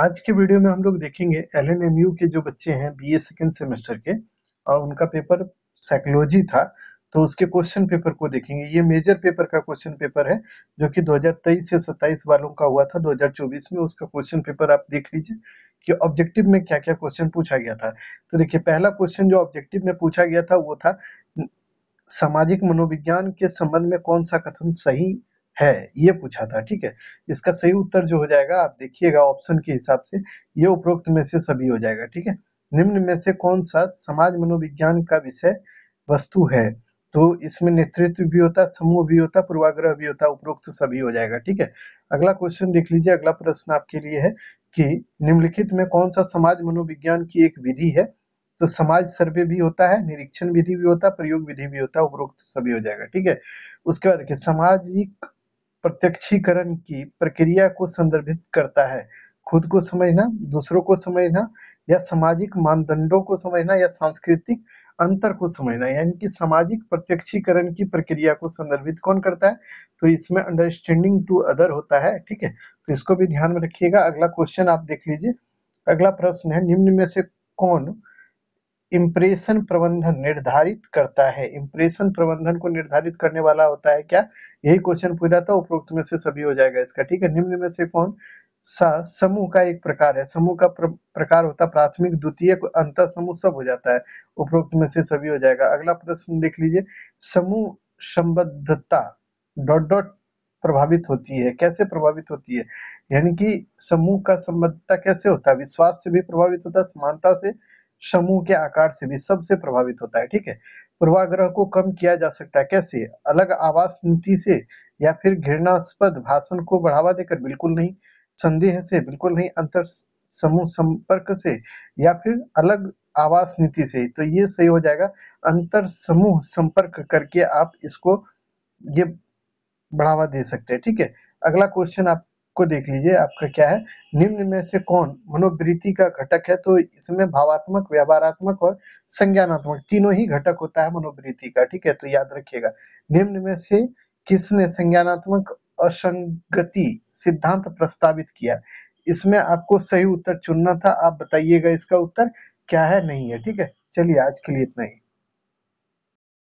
आज के वीडियो में हम लोग देखेंगे LNMU के जो बच्चे हैं बीए सेकेंड सेमेस्टर के, और उनका पेपर साइकोलॉजी था, तो उसके क्वेश्चन पेपर को देखेंगे। ये मेजर पेपर का क्वेश्चन पेपर है जो कि 2023 से 27 वालों का हुआ था। 2024 में उसका क्वेश्चन पेपर आप देख लीजिए कि ऑब्जेक्टिव में क्या क्या क्वेश्चन पूछा गया था। तो देखिए, पहला क्वेश्चन जो ऑब्जेक्टिव में पूछा गया था वो था सामाजिक मनोविज्ञान के संबंध में कौन सा कथन सही है, ये पूछा था। ठीक है, इसका सही उत्तर जो हो जाएगा, आप देखिएगा ऑप्शन के हिसाब से, ये उपरोक्त में से सभी हो जाएगा। ठीक है, निम्न में से कौन सा समाज मनोविज्ञान का विषय वस्तु है? तो इसमें नेतृत्व भी होता, समूह भी होता, पूर्वाग्रह भी होता, उपरोक्त सभी हो जाएगा। ठीक है, अगला क्वेश्चन देख लीजिए। अगला प्रश्न आपके लिए है कि निम्नलिखित में कौन सा समाज मनोविज्ञान की एक विधि है? तो समाज सर्वे भी होता है, निरीक्षण विधि भी होता, प्रयोग विधि भी होता, उपरोक्त सभी हो जाएगा। ठीक है, उसके बाद देखिए, सामाजिक प्रत्यक्षीकरण की प्रक्रिया को संदर्भित करता है खुद को समझना, दूसरों को समझना, या सामाजिक मानदंडों को समझना, या सांस्कृतिक अंतर को समझना। यानी कि सामाजिक प्रत्यक्षीकरण की प्रक्रिया को संदर्भित कौन करता है? तो इसमें अंडरस्टैंडिंग टू अदर होता है। ठीक है, तो इसको भी ध्यान में रखिएगा। अगला क्वेश्चन आप देख लीजिए। अगला प्रश्न है, निम्न में से कौन इंप्रेशन प्रबंधन निर्धारित करता है? इंप्रेशन प्रबंधन को निर्धारित करने वाला होता है क्या? यही क्वेश्चन पूछा था, उपरोक्त में से सभी हो जाएगा इसका। ठीक है, निम्न में से कौन सा समूह का एक प्रकार है? समूह का प्रकार होता प्राथमिक, द्वितीय, अंतर समूह, सब हो जाता है, उपरोक्त में से सभी हो जाएगा। अगला प्रश्न देख लीजिए, समूह संबद्धता ... प्रभावित होती है, कैसे प्रभावित होती है? यानी कि समूह का संबद्धता कैसे होता है? विश्वास से भी प्रभावित होता है, समानता से, समूह के आकार से भी, सबसे प्रभावित होता है। ठीक है, पूर्वाग्रह को कम किया जा सकता है कैसे? अलग आवास नीति से, या फिर घृणास्पद भाषण को बढ़ावा देकर? बिल्कुल नहीं। संदेह से? बिल्कुल नहीं। अंतर समूह संपर्क से, या फिर अलग आवास नीति से? तो ये सही हो जाएगा, अंतर समूह संपर्क करके आप इसको ये बढ़ावा दे सकते हैं। ठीक है, अगला क्वेश्चन आप को देख लीजिए। आपका क्या है? निम्न में से कौन मनोवृत्ति का घटक है? तो इसमें भावात्मक, व्यवहारात्मक और संज्ञानात्मक, तीनों ही घटक होता है मनोवृत्ति का। ठीक है, तो याद रखिएगा, निम्न में से किसने संज्ञानात्मक असंगति सिद्धांत प्रस्तावित किया? इसमें आपको सही उत्तर चुनना था। आप बताइएगा इसका उत्तर क्या है, नहीं है। ठीक है, चलिए आज के लिए इतना ही।